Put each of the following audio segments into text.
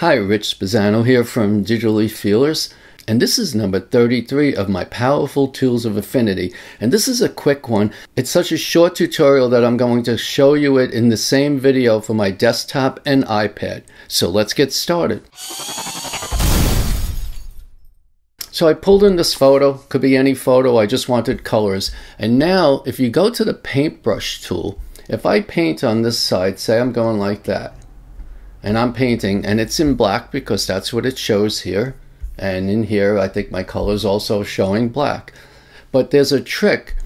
Hi, Rich Spezzano here from Digitally Fearless, and this is number 33 of my Powerful Tools of Affinity. And this is a quick one. It's such a short tutorial that I'm going to show you it in the same video for my desktop and iPad. So let's get started. So I pulled in this photo, could be any photo, I just wanted colors. And now if you go to the paintbrush tool, if I paint on this side, say I'm going like that, and I'm painting, and it's in black because that's what it shows here, and in here I think my color is also showing black. But there's a trick.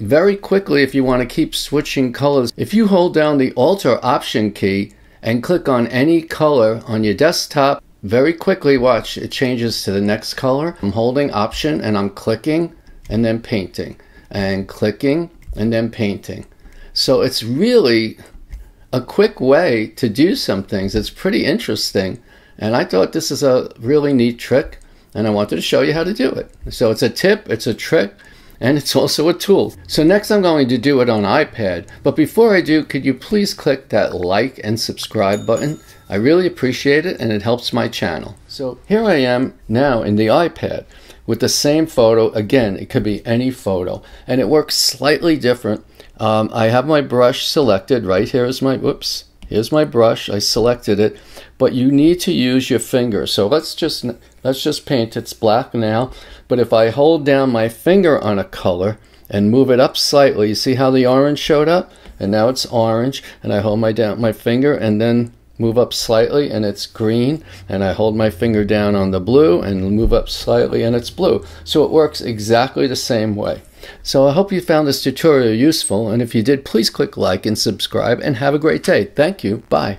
Very quickly, if you want to keep switching colors, if you hold down the Alt or Option key and click on any color on your desktop, very quickly, watch, it changes to the next color. I'm holding Option and I'm clicking and then painting, and clicking and then painting. So it's really a quick way to do some things. It's pretty interesting, and I thought this is a really neat trick, and I wanted to show you how to do it. So it's a tip, it's a trick, and it's also a tool. So next I'm going to do it on iPad, but before I do, could you please click that like and subscribe button? I really appreciate it, and it helps my channel. So here I am now in the iPad with the same photo. Again, it could be any photo, and it works slightly different. I have my brush selected. Right here is my, whoops, here's my brush. I selected it, but you need to use your finger. So let's just paint. It's black now, but if I hold down my finger on a color and move it up slightly, you see how the orange showed up? And now it's orange, and I hold my finger and then move up slightly and it's green, and I hold my finger down on the blue and move up slightly and it's blue. So it works exactly the same way. So I hope you found this tutorial useful, and if you did, please click like and subscribe, and have a great day. Thank you. Bye.